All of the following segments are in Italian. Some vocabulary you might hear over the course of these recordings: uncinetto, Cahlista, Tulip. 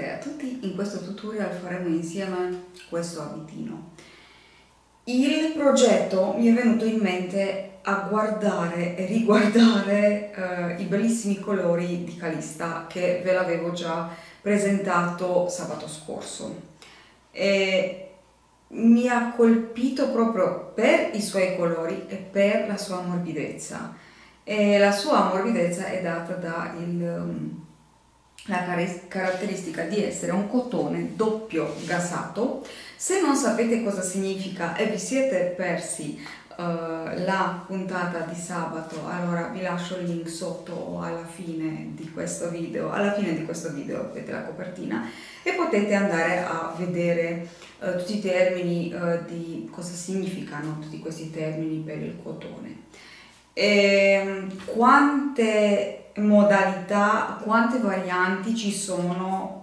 A tutti, in questo tutorial faremo insieme questo abitino. Il progetto mi è venuto in mente a guardare e riguardare i bellissimi colori di Cahlista, che ve l'avevo già presentato sabato scorso, e mi ha colpito proprio per i suoi colori e per la sua morbidezza, e la sua morbidezza è data dalla caratteristica di essere un cotone doppio gasato. Se non sapete cosa significa e vi siete persi la puntata di sabato, allora vi lascio il link sotto alla fine di questo video, vedete la copertina e potete andare a vedere tutti i termini di cosa significano tutti questi termini per il cotone e quante modalità, quante varianti ci sono,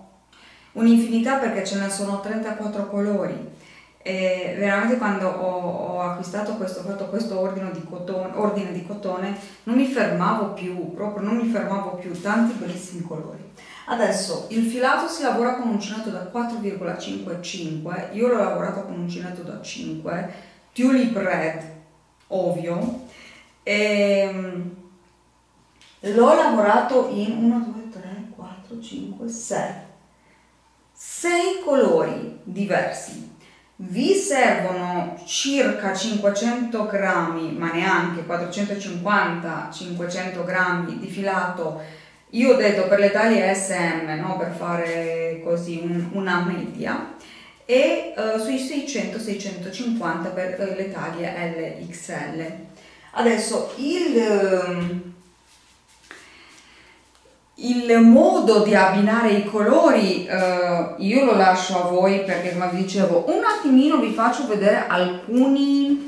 un'infinità, perché ce ne sono 34 colori. E veramente quando ho acquistato questo ordine di cotone non mi fermavo più, tanti bellissimi colori. Adesso il filato si lavora con uncinetto da 4,55, io l'ho lavorato con uncinetto da 5 Tulip Red, ovvio, e l'ho lavorato in 6 colori diversi. Vi servono circa 500 grammi, ma neanche 450-500 grammi di filato. Io ho detto per le taglie SM, no? Per fare così una media, e sui 600-650 per le taglie LXL. Adesso il modo di abbinare i colori io lo lascio a voi, perché come vi dicevo un attimino vi faccio vedere alcune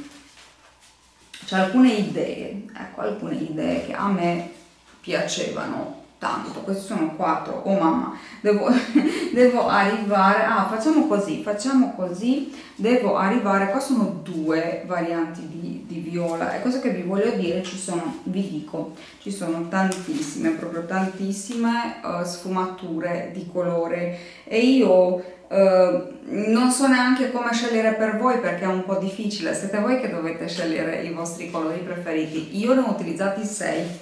idee che a me piacevano tanto. Questi sono 4, oh mamma, devo arrivare, facciamo così, devo arrivare, qua sono 2 varianti di viola, e cosa che vi voglio dire, ci sono tantissime, proprio tantissime sfumature di colore, e io non so neanche come scegliere per voi, perché è un po' difficile, siete voi che dovete scegliere i vostri colori preferiti. Io ne ho utilizzati 6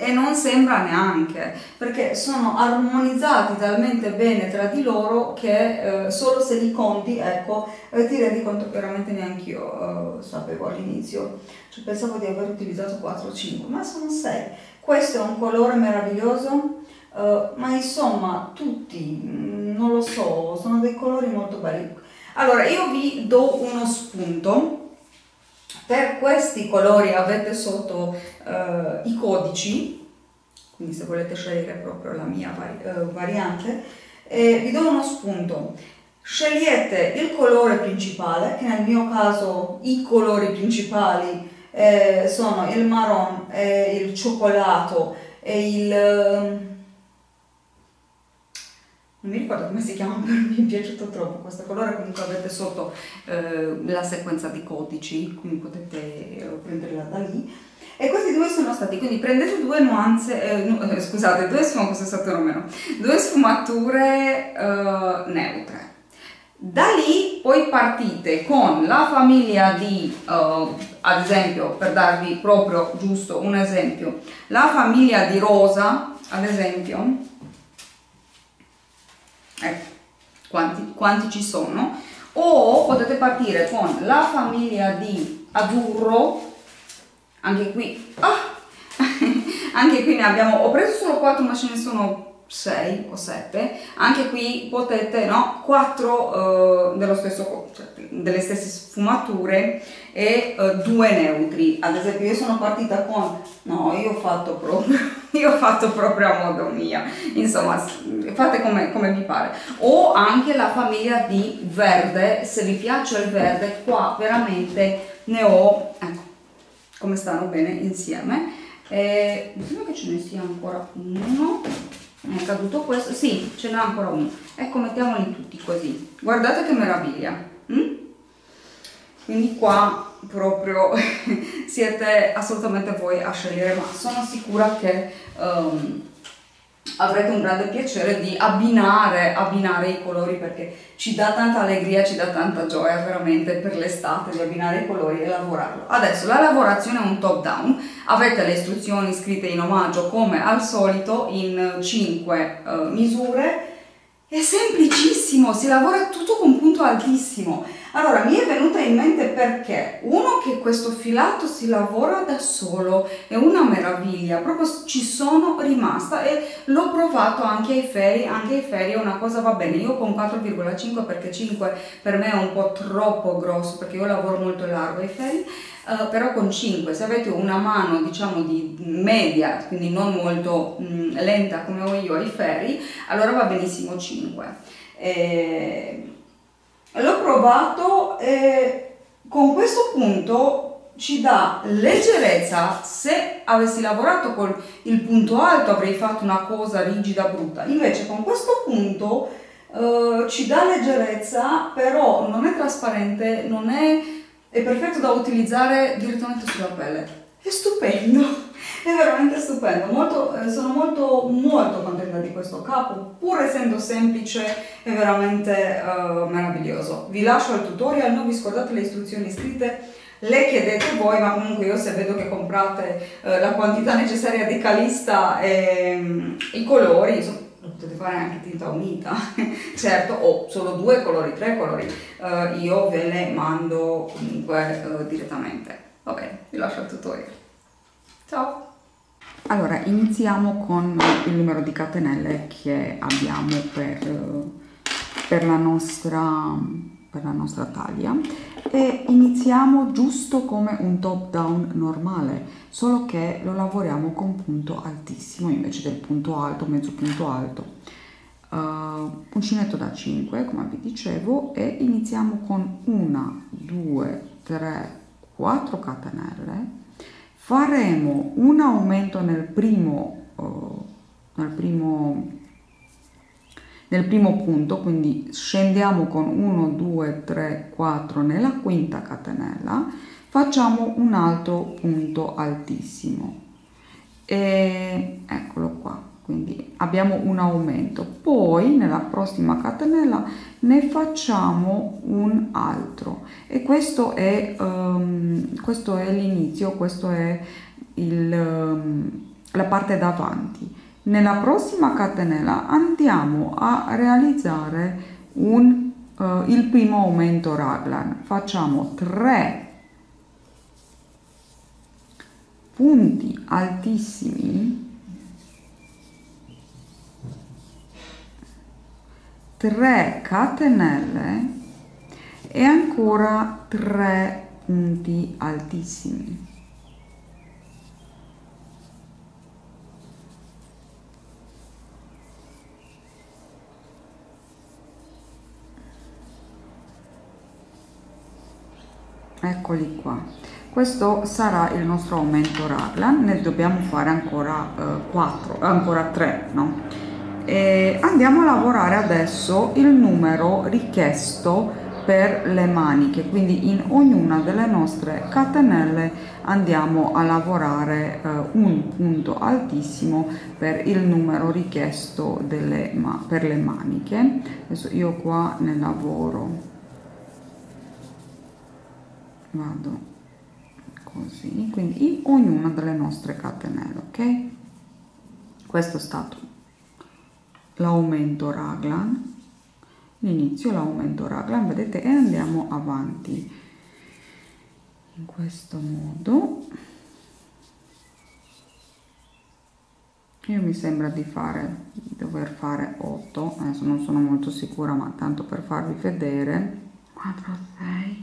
e non sembra neanche, perché sono armonizzati talmente bene tra di loro che solo se li conti, ecco, ti rendi conto che veramente neanche io sapevo all'inizio, cioè, pensavo di aver utilizzato 4 o 5, ma sono 6. Questo è un colore meraviglioso, ma insomma tutti, non lo so, sono dei colori molto belli. Allora io vi do uno spunto. Per questi colori avete sotto i codici, quindi se volete scegliere proprio la mia variante, vi do uno spunto. Scegliete il colore principale, che nel mio caso i colori principali sono il marron, il cioccolato e il... non mi ricordo come si chiama, però mi è piaciuto troppo questo colore. Comunque avete sotto la sequenza di codici, quindi potete prenderla da lì. E questi 2 sono stati, quindi prendete 2 nuanze, scusate, 2 sfumature neutre. Da lì poi partite con la famiglia di, ad esempio, per darvi proprio giusto un esempio, la famiglia di rosa, ad esempio. Ecco, quanti ci sono, o potete partire con la famiglia di azzurro, anche qui, anche qui ne abbiamo, ho preso solo 4 ma ce ne sono 6 o 7, anche qui potete, no, 4 delle stesse sfumature e 2 neutri. Ad esempio io sono partita con, no, io ho fatto proprio a modo mio, insomma fate come vi pare. O anche la famiglia di verde, se vi piace il verde, qua veramente ne ho, ecco come stanno bene insieme. Mi sembra che ce ne sia ancora uno, è caduto questo, sì, ce n'è ancora uno, ecco, mettiamoli tutti così, guardate che meraviglia. Quindi qua proprio siete assolutamente voi a scegliere, ma sono sicura che avrete un grande piacere di abbinare i colori, perché ci dà tanta allegria, ci dà tanta gioia veramente per l'estate di abbinare i colori e lavorarlo. Adesso la lavorazione è un top down, avete le istruzioni scritte in omaggio come al solito in 5 misure. È semplicissimo, si lavora tutto con punto altissimo. Allora mi è venuta in mente perché uno che questo filato si lavora da solo, è una meraviglia, proprio ci sono rimasta e l'ho provato anche ai ferri, è una cosa, va bene, io con 4,5 perché 5 per me è un po' troppo grosso perché io lavoro molto largo ai ferri, però con 5, se avete una mano diciamo di media, quindi non molto lenta come ho io ai ferri, allora va benissimo 5. L'ho provato e con questo punto ci dà leggerezza. Se avessi lavorato con il punto alto avrei fatto una cosa rigida, brutta, invece con questo punto ci dà leggerezza, però non è trasparente, non è, è perfetto da utilizzare direttamente sulla pelle. È stupendo, è veramente stupendo, sono molto contenta di questo capo, pur essendo semplice è veramente meraviglioso. Vi lascio al tutorial, non vi scordate le istruzioni scritte, le chiedete voi, ma comunque io se vedo che comprate la quantità necessaria di Cahlista e i colori, insomma, potete fare anche tinta unita, certo, o solo 2 colori, 3 colori, io ve le mando comunque direttamente. Va bene, vi lascio il tutorial. Ciao! Allora, iniziamo con il numero di catenelle che abbiamo per la nostra taglia e iniziamo giusto come un top down normale, solo che lo lavoriamo con punto altissimo invece del punto alto, mezzo punto alto. Uncinetto da 5, come vi dicevo, e iniziamo con 1, 2, 3, 4 catenelle. Faremo un aumento nel primo punto, quindi scendiamo con 1 2 3 4 nella quinta catenella, facciamo un altro punto altissimo e eccolo qua, quindi abbiamo un aumento, poi nella prossima catenella ne facciamo un altro e questo è l'inizio, questo è la parte davanti. Nella prossima catenella andiamo a realizzare il primo aumento raglan, facciamo 3 punti altissimi, 3 catenelle e ancora 3 punti altissimi. Eccoli qua. Questo sarà il nostro aumento raglan, ne dobbiamo fare ancora 3, no? E andiamo a lavorare adesso il numero richiesto per le maniche, quindi in ognuna delle nostre catenelle andiamo a lavorare un punto altissimo per il numero richiesto per le maniche. Adesso io qua ne lavoro, vado così, quindi in ognuna delle nostre catenelle, ok? Questo è stato l'aumento raglan, l'inizio, l'aumento raglan, vedete, e andiamo avanti in questo modo. Io mi sembra di dover fare 8, adesso non sono molto sicura, ma tanto per farvi vedere, 4, 6,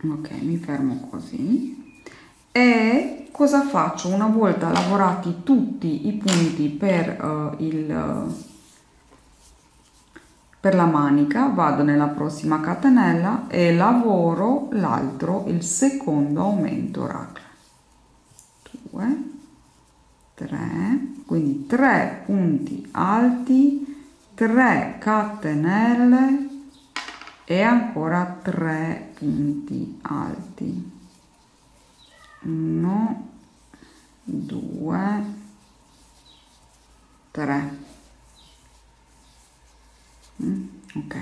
ok, mi fermo così. E cosa faccio? Una volta lavorati tutti i punti per la manica, vado nella prossima catenella e lavoro il secondo aumento raglan, 2 3, quindi 3 punti alti, 3 catenelle e ancora 3 punti alti, 1 2 3. Ok,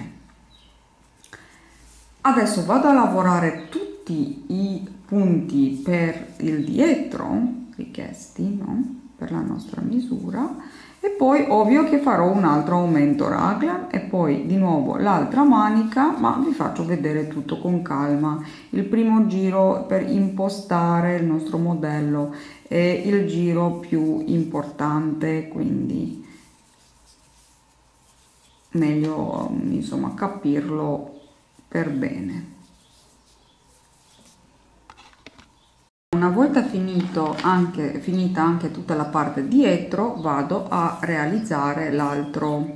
adesso vado a lavorare tutti i punti per il dietro richiesti, no? Per la nostra misura, e poi ovvio che farò un altro aumento raglan e poi di nuovo l'altra manica, ma vi faccio vedere tutto con calma. Il primo giro per impostare il nostro modello è il giro più importante, quindi meglio insomma capirlo per bene. Una volta finita anche tutta la parte dietro, vado a realizzare l'altro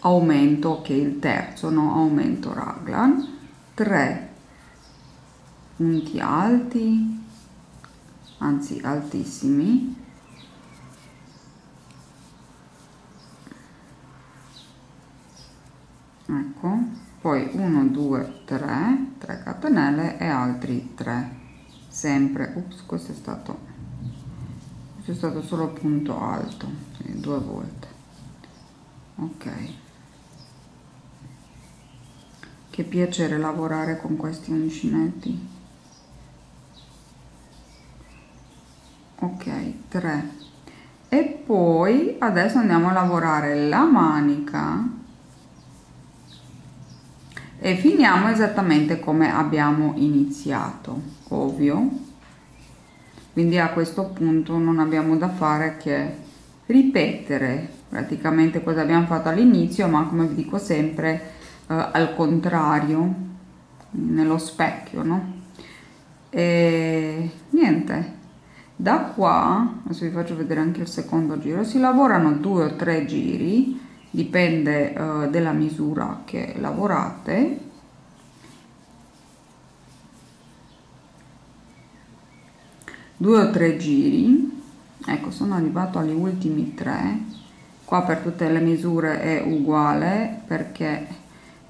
aumento, che è il terzo, no? Aumento raglan, 3 punti alti, anzi altissimi, ecco, poi 1 2 3 3 catenelle e altri 3 sempre. Ups, questo è stato solo punto alto, quindi 2 volte. Ok, che piacere lavorare con questi uncinetti. Ok, 3, e poi adesso andiamo a lavorare la manica e finiamo esattamente come abbiamo iniziato, ovvio. Quindi a questo punto non abbiamo da fare che ripetere praticamente cosa abbiamo fatto all'inizio, ma come vi dico sempre al contrario, nello specchio, no? E niente, da qua adesso vi faccio vedere anche il secondo giro. Si lavorano 2 o 3 giri, dipende dalla misura che lavorate, due o tre giri. Ecco, sono arrivato agli ultimi 3. Qua per tutte le misure è uguale, perché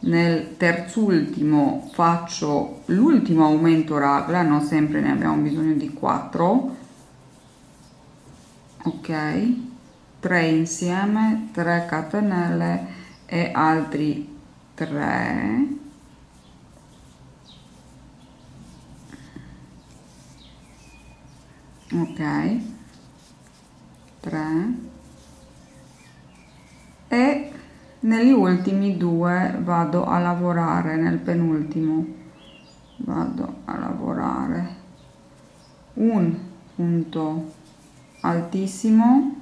nel terzultimo faccio l'ultimo aumento raglan, non sempre ne abbiamo bisogno di 4. Ok, 3 insieme, 3 catenelle e altri 3, ok, 3, e negli ultimi 2 vado a lavorare, nel penultimo vado a lavorare un punto altissimo,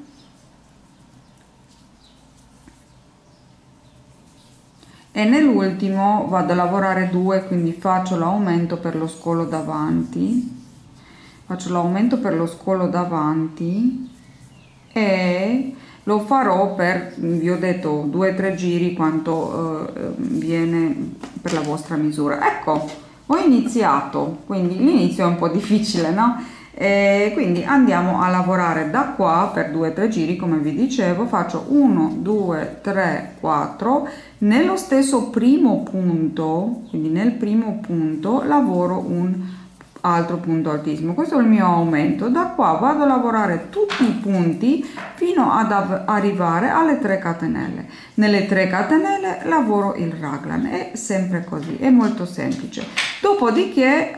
e nell'ultimo vado a lavorare 2, quindi faccio l'aumento per lo scolo davanti, e lo farò per, vi ho detto, 2 o 3 giri, quanto viene per la vostra misura. Ecco, ho iniziato, quindi l'inizio è un po' difficile, no? E quindi andiamo a lavorare da qua per 2 o 3 giri, come vi dicevo. Faccio 1 2 3 4, nello stesso primo punto, quindi nel primo punto lavoro un altro punto altissimo, questo è il mio aumento. Da qua vado a lavorare tutti i punti fino ad arrivare alle 3 catenelle. Nelle 3 catenelle lavoro il raglan, è sempre così, è molto semplice. Dopodiché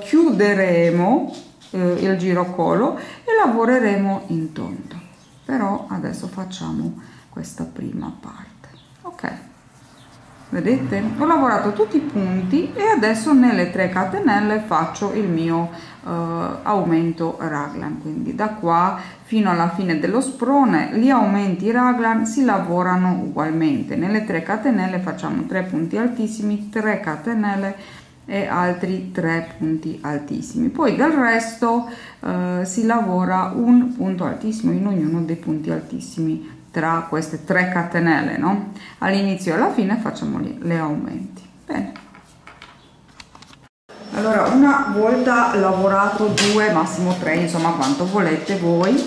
chiuderemo il giro collo e lavoreremo in tondo, però adesso facciamo questa prima parte. Ok, vedete, ho lavorato tutti i punti e adesso nelle 3 catenelle faccio il mio aumento raglan. Quindi da qua fino alla fine dello sprone gli aumenti raglan si lavorano ugualmente. Nelle 3 catenelle facciamo 3 punti altissimi, 3 catenelle e altri 3 punti altissimi, poi del resto si lavora un punto altissimo in ognuno dei punti altissimi tra queste 3 catenelle, no? All'inizio e alla fine facciamo le aumenti. Bene, allora, una volta lavorato 2, massimo 3, insomma quanto volete voi,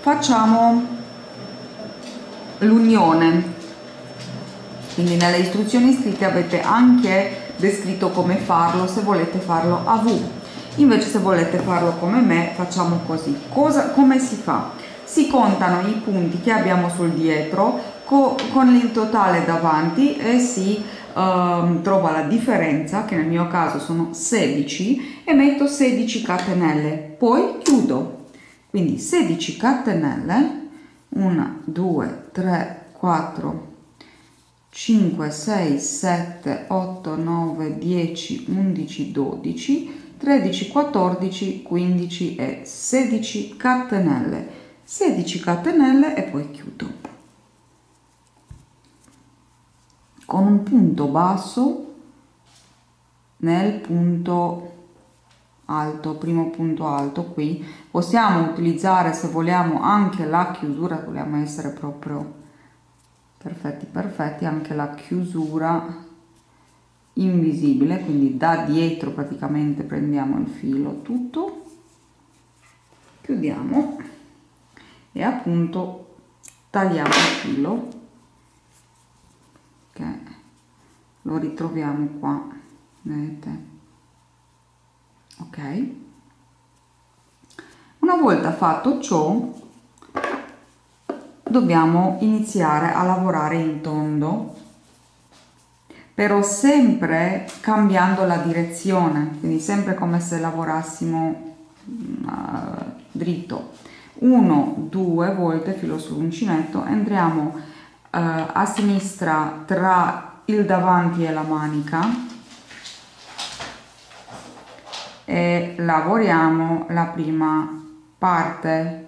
facciamo l'unione. quindi nelle istruzioni scritte avete anche descritto come farlo se volete farlo a V. Invece se volete farlo come me facciamo così. Come si fa? Si contano i punti che abbiamo sul dietro con il totale davanti e si trova la differenza, che nel mio caso sono 16, e metto 16 catenelle, poi chiudo. Quindi 16 catenelle, 1, 2, 3, 4, 5, 6, 7, 8, 9, 10, 11, 12, 13, 14, 15 e 16 catenelle, 16 catenelle e poi chiudo con un punto basso nel punto alto, primo punto alto. Qui possiamo utilizzare, se vogliamo, anche la chiusura, vogliamo essere proprio perfetti, anche la chiusura invisibile, quindi da dietro praticamente prendiamo il filo, tutto, chiudiamo e appunto tagliamo il filo, che lo ritroviamo qua, vedete? Ok, una volta fatto ciò dobbiamo iniziare a lavorare in tondo, però sempre cambiando la direzione, quindi sempre come se lavorassimo dritto. 1, 2 volte filo sull'uncinetto, entriamo a sinistra tra il davanti e la manica e lavoriamo la prima parte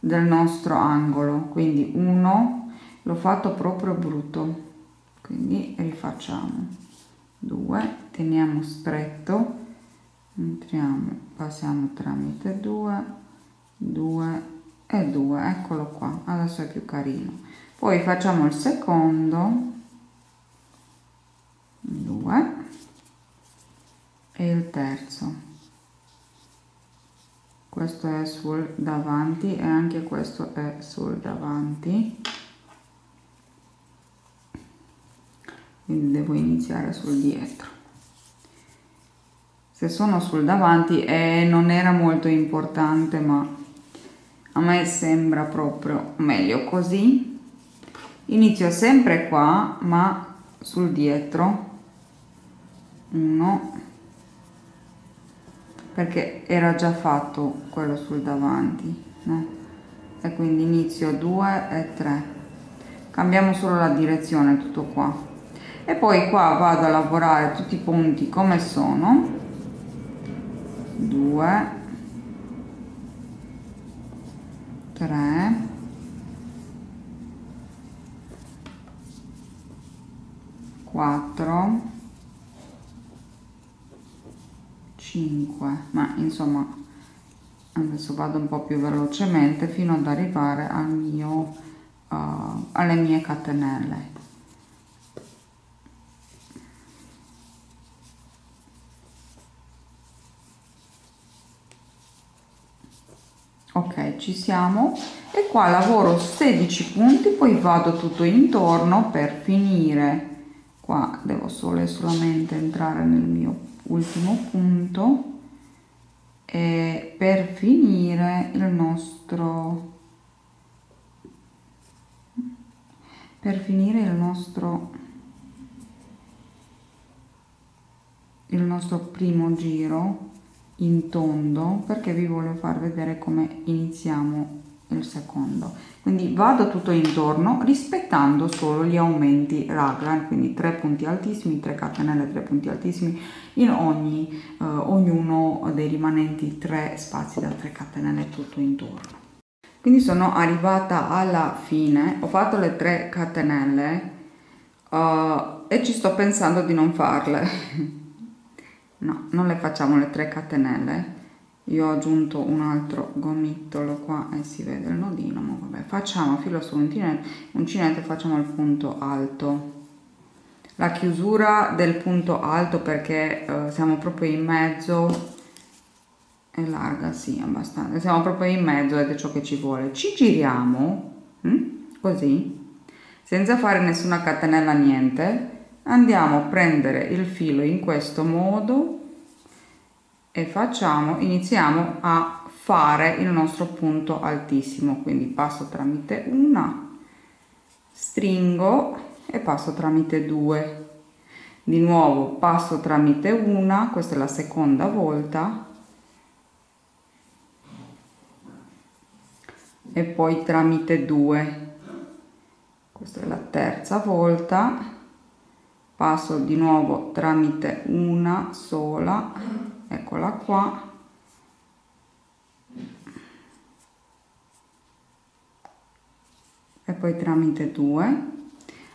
del nostro angolo, quindi 1, l'ho fatto proprio brutto, quindi rifacciamo 2, teniamo stretto, entriamo, passiamo tramite 2, 2 e 2, eccolo qua, adesso è più carino. Poi facciamo il secondo 2 e il terzo, questo è sul davanti e anche questo è sul davanti, quindi devo iniziare sul dietro. Se sono sul davanti non era molto importante, ma a me sembra proprio meglio così. Inizio sempre qua ma sul dietro 1, perché era già fatto quello sul davanti, no? E quindi inizio 2 e 3, cambiamo solo la direzione, tutto qua. E poi qua vado a lavorare tutti i punti come sono, 2, 3, 4, 5, ma insomma adesso vado un po' più velocemente fino ad arrivare al mio, alle mie catenelle. Ok, ci siamo, e qua lavoro 16 punti, poi vado tutto intorno per finire. Qua devo solo e solamente entrare nel mio ultimo punto e per finire il nostro primo giro in tondo, perché vi voglio far vedere come iniziamo il secondo. Quindi vado tutto intorno rispettando solo gli aumenti raglan, quindi 3 punti altissimi, 3 catenelle, 3 punti altissimi in ognuno dei rimanenti 3 spazi da 3 catenelle tutto intorno. Quindi sono arrivata alla fine, ho fatto le 3 catenelle e ci sto pensando di non farle. No, non le facciamo le 3 catenelle, io ho aggiunto un altro gomitolo qua e si vede il nodino, ma vabbè, facciamo filo sull'uncinetto e facciamo il punto alto, la chiusura del punto alto, perché siamo proprio in mezzo, è larga, sì, abbastanza, siamo proprio in mezzo ed è ciò che ci vuole. Ci giriamo così senza fare nessuna catenella, niente. Andiamo a prendere il filo in questo modo e iniziamo a fare il nostro punto altissimo, quindi passo tramite una, stringo e passo tramite due, di nuovo passo tramite una, questa è la seconda volta, e poi tramite due, questa è la terza volta, passo di nuovo tramite una sola, eccola qua, e poi tramite due.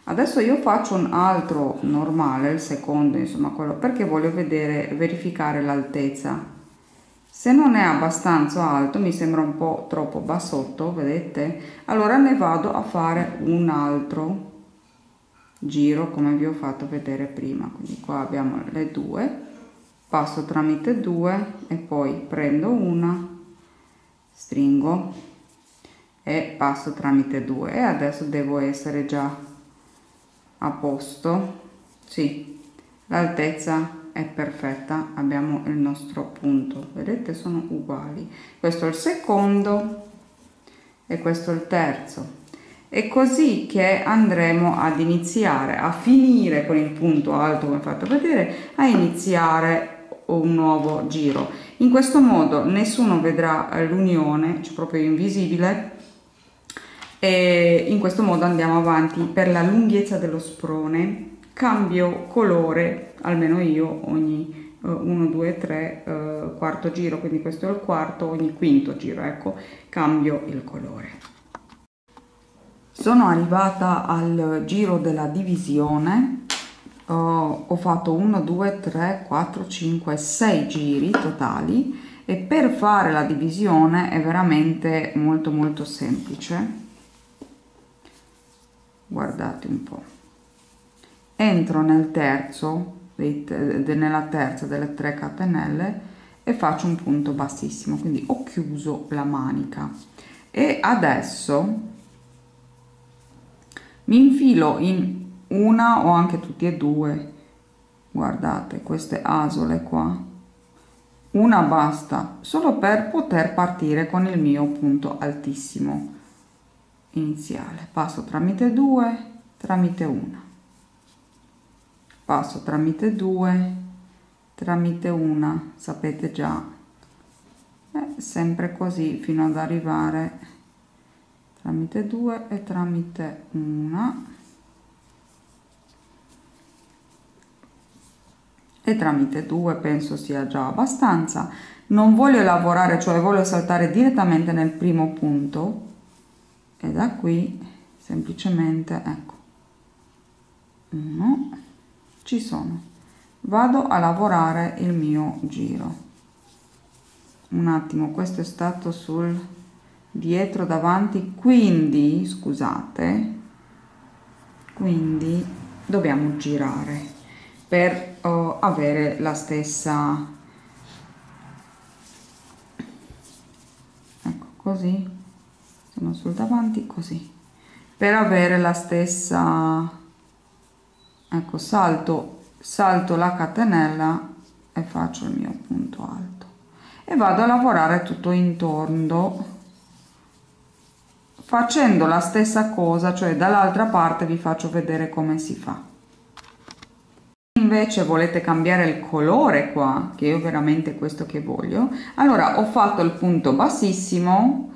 Adesso io faccio un altro normale, il secondo, insomma quello, perché voglio verificare l'altezza. Se non è abbastanza alto, mi sembra un po' troppo bassotto, vedete? Allora ne vado a fare un altro giro come vi ho fatto vedere prima. Quindi qua abbiamo le due, passo tramite due e poi prendo una, stringo e passo tramite due, e adesso devo essere già a posto. Sì, l'altezza è perfetta, abbiamo il nostro punto, vedete, sono uguali. Questo è il secondo e questo è il terzo. È così che andremo ad iniziare a finire con il punto alto, come ho fatto vedere, a iniziare un nuovo giro. In questo modo nessuno vedrà l'unione, cioè proprio invisibile, e in questo modo andiamo avanti per la lunghezza dello sprone. Cambio colore, almeno io, ogni 1, 2, 3, quarto giro, quindi questo è il quarto, ogni quinto giro, ecco, cambio il colore. Sono arrivata al giro della divisione, ho fatto 1, 2, 3, 4, 5, 6 giri totali, e per fare la divisione è veramente molto molto semplice. Guardate un po'. Entro nel terzo, nella terza delle 3 catenelle, e faccio un punto bassissimo, quindi ho chiuso la manica. E adesso mi infilo in una o anche tutti e due, guardate queste asole qua, una basta, solo per poter partire con il mio punto altissimo iniziale. Passo tramite due, tramite una, passo tramite due, tramite una, sapete già, sempre così fino ad arrivare tramite due e tramite una e tramite due. Penso sia già abbastanza, non voglio lavorare, cioè voglio saltare direttamente nel primo punto, e da qui semplicemente, ecco, uno, ci sono, vado a lavorare il mio giro un attimo. Questo è stato sul dietro davanti, quindi scusate, quindi dobbiamo girare per avere la stessa, ecco, così sono sul davanti, così, per avere la stessa, ecco, salto la catenella e faccio il mio punto alto e vado a lavorare tutto intorno facendo la stessa cosa, cioè dall'altra parte vi faccio vedere come si fa. Invece volete cambiare il colore qua, che io veramente questo che voglio, allora ho fatto il punto bassissimo,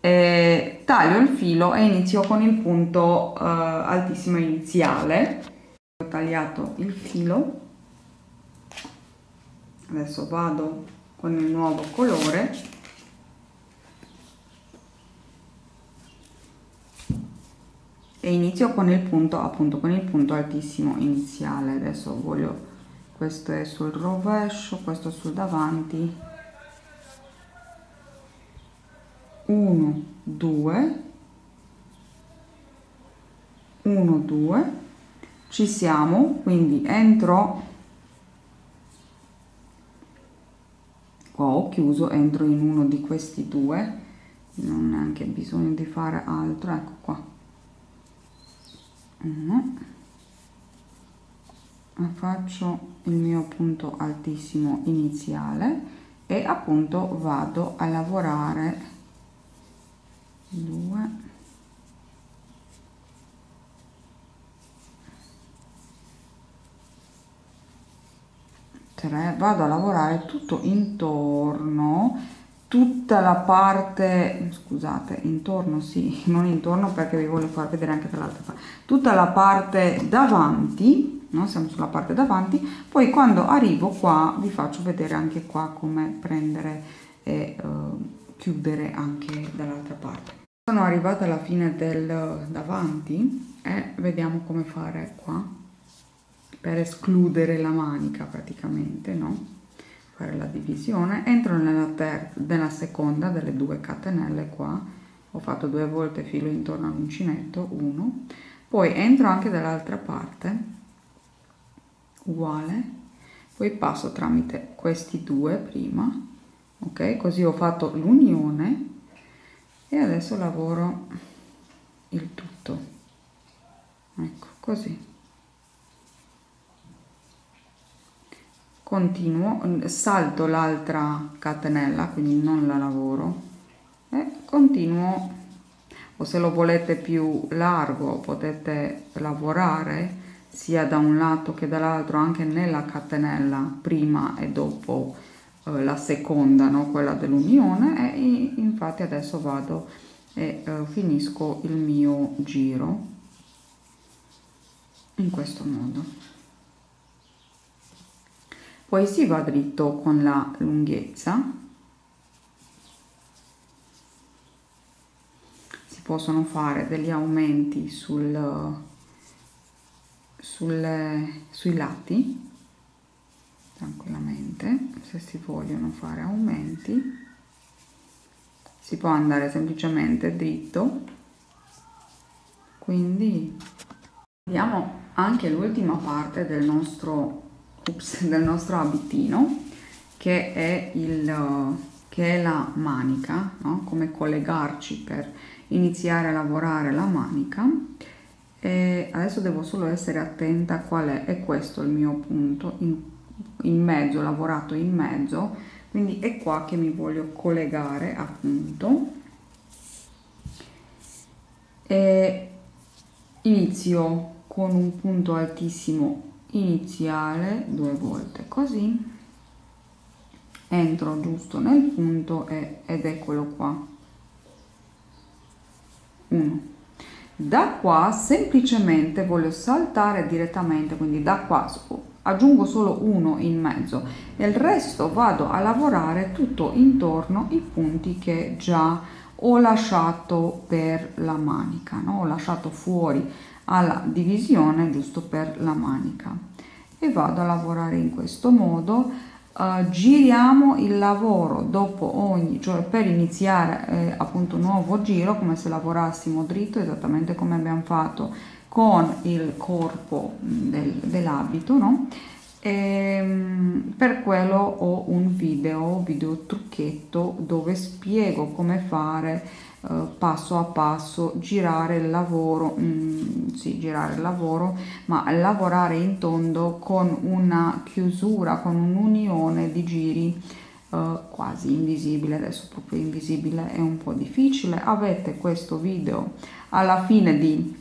taglio il filo e inizio con il punto altissimo iniziale. Ho tagliato il filo, adesso vado con il nuovo colore e inizio con il punto, appunto, con il punto altissimo iniziale. Adesso voglio, questo è sul rovescio, questo sul davanti, 1 2 1 2 ci siamo, quindi entro qua, ho chiuso, entro in uno di questi due, non ho neanche bisogno di fare altro, ecco qua, Faccio il mio punto altissimo iniziale e appunto vado a lavorare 2, 3, vado a lavorare tutto intorno, tutta la parte, scusate, intorno sì, non intorno perché vi voglio far vedere anche dall'altra parte, tutta la parte davanti, no? Siamo sulla parte davanti, poi quando arrivo qua vi faccio vedere anche qua come prendere e chiudere anche dall'altra parte. Sono arrivata alla fine del davanti e vediamo come fare qua per escludere la manica praticamente, no? La divisione, entro nella seconda delle due catenelle qua, ho fatto 2 volte filo intorno all'uncinetto, 1, poi entro anche dall'altra parte uguale, poi passo tramite questi due prima, ok, così ho fatto l'unione e adesso lavoro il tutto, ecco così. Continuo, salto l'altra catenella, quindi non la lavoro e continuo, o se lo volete più largo potete lavorare sia da un lato che dall'altro anche nella catenella prima e dopo la seconda, no? Quella dell'unione, e infatti adesso vado e finisco il mio giro in questo modo. Poi si va dritto con la lunghezza, si possono fare degli aumenti sui lati, tranquillamente, se si vogliono fare aumenti, si può andare semplicemente dritto, quindi vediamo anche l'ultima parte del nostro abitino, che è la manica, no? Come collegarci per iniziare a lavorare la manica. E adesso devo solo essere attenta a qual è questo il mio punto in mezzo, lavorato in mezzo, quindi è qua che mi voglio collegare appunto, e inizio con un punto altissimo iniziale 2 volte così, entro giusto nel punto ed eccolo qua, 1. Da qua semplicemente voglio saltare direttamente, quindi da qua aggiungo solo 1 in mezzo e il resto vado a lavorare tutto intorno i punti che già ho lasciato per la manica, no? Ho lasciato fuori alla divisione giusto per la manica e vado a lavorare in questo modo. Giriamo il lavoro dopo ogni, cioè per iniziare appunto un nuovo giro, come se lavorassimo dritto, esattamente come abbiamo fatto con il corpo dell'abito, no? Per quello ho un video trucchetto dove spiego come fare passo a passo, girare il lavoro, sì, girare il lavoro, ma lavorare in tondo con una chiusura, con un'unione di giri quasi invisibile. Adesso proprio invisibile è un po' difficile. Avete questo video alla fine di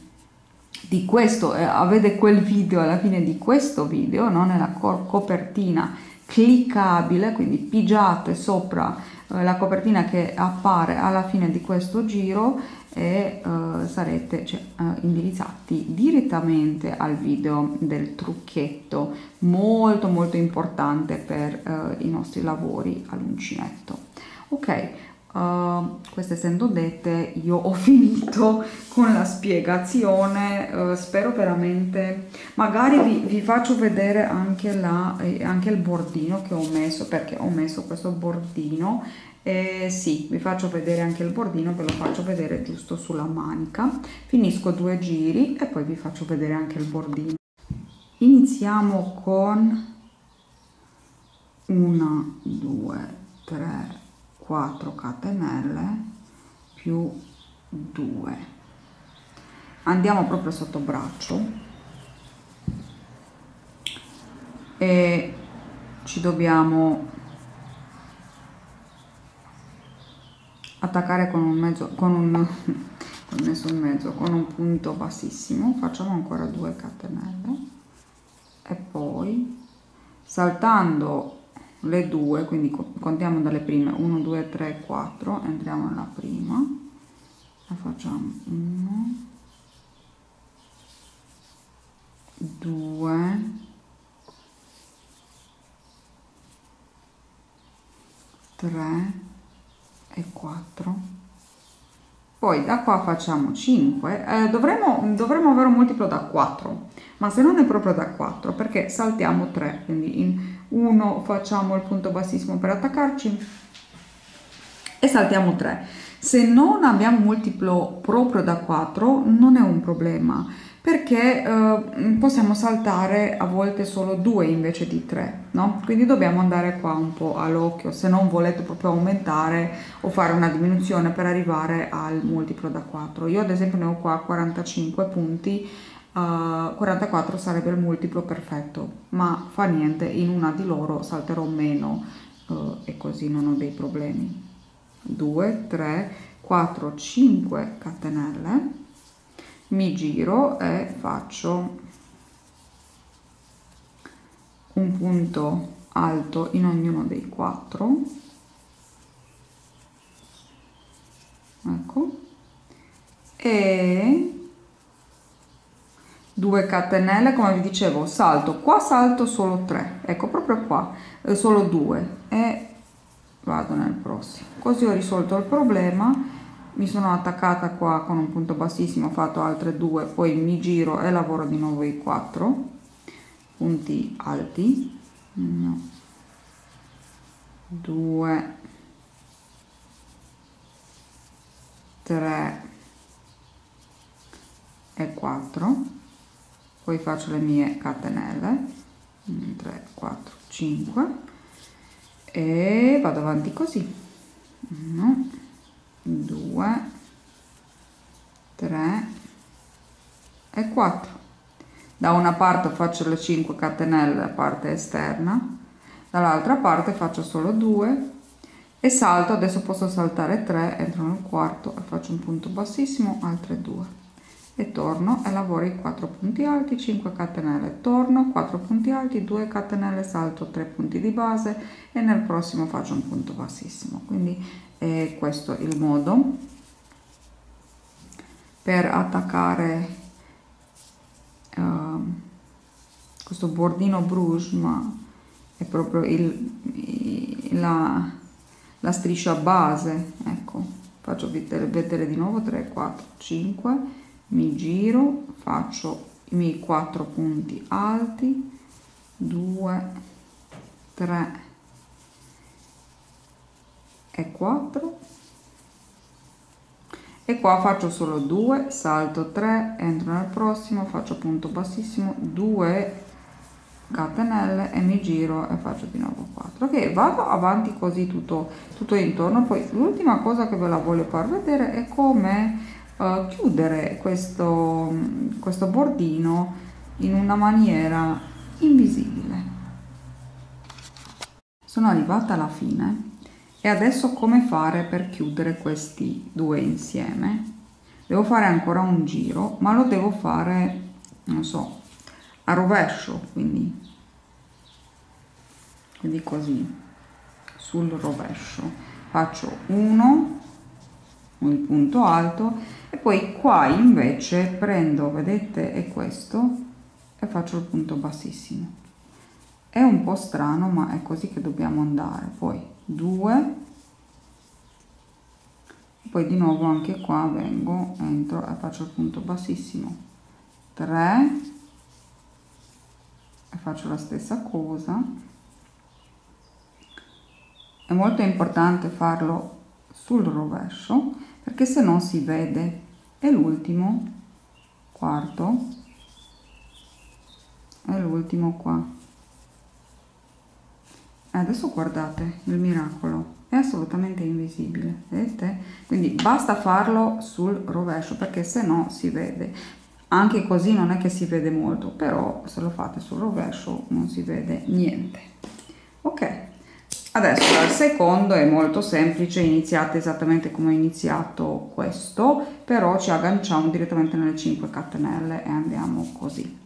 questo, avete quel video alla fine di questo video, no? Nella copertina cliccabile, quindi pigiate sopra la copertina che appare alla fine di questo giro e sarete indirizzati direttamente al video del trucchetto molto importante per i nostri lavori all'uncinetto. Ok, queste essendo dette io ho finito con la spiegazione, spero veramente, magari vi faccio vedere anche anche il bordino che ho messo, perché ho messo questo bordino, sì, vi faccio vedere anche il bordino, ve lo faccio vedere giusto sulla manica, finisco 2 giri e poi vi faccio vedere anche il bordino. Iniziamo con 1, 2, 3, 4 catenelle più 2, andiamo proprio sotto braccio e ci dobbiamo attaccare con un mezzo, con un punto bassissimo. Facciamo ancora 2 catenelle e poi saltando le 2, quindi contiamo dalle prime 1 2 3 4, entriamo nella prima e facciamo 1 2, tre e 4, poi da qua facciamo 5, dovremmo avere un multiplo da 4, ma se non è proprio da 4 perché saltiamo 3, quindi in 1 facciamo il punto bassissimo per attaccarci e saltiamo 3. Se non abbiamo un multiplo proprio da 4 non è un problema, perché possiamo saltare a volte solo 2 invece di 3, no? Quindi dobbiamo andare qua un po' all'occhio, se non volete proprio aumentare o fare una diminuzione per arrivare al multiplo da 4. Io ad esempio ne ho qua 45 punti, 44 sarebbe il multiplo perfetto, ma fa niente, in una di loro salterò meno e così non ho dei problemi. 2 3 4 5 catenelle, mi giro e faccio un punto alto in ognuno dei 4, ecco, e 2 catenelle, come vi dicevo, salto qua, salto solo 3, ecco, proprio qua solo 2 e vado nel prossimo. Così ho risolto il problema, mi sono attaccata qua con un punto bassissimo, ho fatto altre 2, poi mi giro e lavoro di nuovo i 4 punti alti, 2 3 e 4, poi faccio le mie catenelle 3 4 5 e vado avanti così 1 2 3 e 4. Da una parte faccio le 5 catenelle da parte esterna, dall'altra parte faccio solo 2 e salto. Adesso posso saltare 3, entro nel quarto e faccio un punto bassissimo, altre 2 e torno e lavoro i 4 punti alti, 5 catenelle, torno, 4 punti alti, 2 catenelle, salto 3 punti di base e nel prossimo faccio un punto bassissimo. Quindi è questo il modo per attaccare questo bordino brush, ma è proprio la striscia base, ecco. Faccio vedere di nuovo 3 4 5, mi giro, faccio i miei 4 punti alti, 2 3 e 4, e qua faccio solo 2, salto 3, entro nel prossimo, faccio punto bassissimo, 2 catenelle e mi giro e faccio di nuovo 4. Ok, vado avanti così tutto intorno. Poi l'ultima cosa che ve la voglio far vedere è come chiudere questo bordino in una maniera invisibile. Sono arrivata alla fine e adesso come fare per chiudere questi due insieme? Devo fare ancora un giro, ma lo devo fare, non so, a rovescio, quindi così sul rovescio faccio 1, un punto alto, e poi qua invece prendo, vedete, è questo e faccio il punto bassissimo. È un po' strano, ma è così che dobbiamo andare. Poi 2, poi di nuovo anche qua vengo, entro e faccio il punto bassissimo, 3 e faccio la stessa cosa. È molto importante farlo sul rovescio perché se no si vede. E l'ultimo quarto e l'ultimo qua, e adesso guardate il miracolo, è assolutamente invisibile, vedete? Quindi basta farlo sul rovescio perché se no si vede. anche così non è che si vede molto, però se lo fate sul rovescio non si vede niente. Ok, adesso dal secondo è molto semplice, iniziate esattamente come ho iniziato questo, però ci agganciamo direttamente nelle 5 catenelle e andiamo così.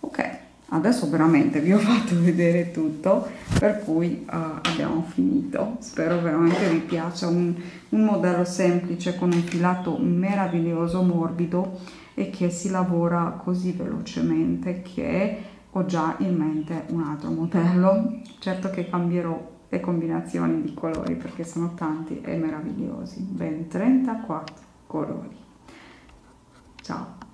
Ok, adesso veramente vi ho fatto vedere tutto, per cui abbiamo finito. Spero veramente vi piaccia, un modello semplice con un filato meraviglioso, morbido, e che si lavora così velocemente che ho già in mente un altro modello. Certo che cambierò le combinazioni di colori perché sono tanti e meravigliosi, ben 34 colori. Ciao!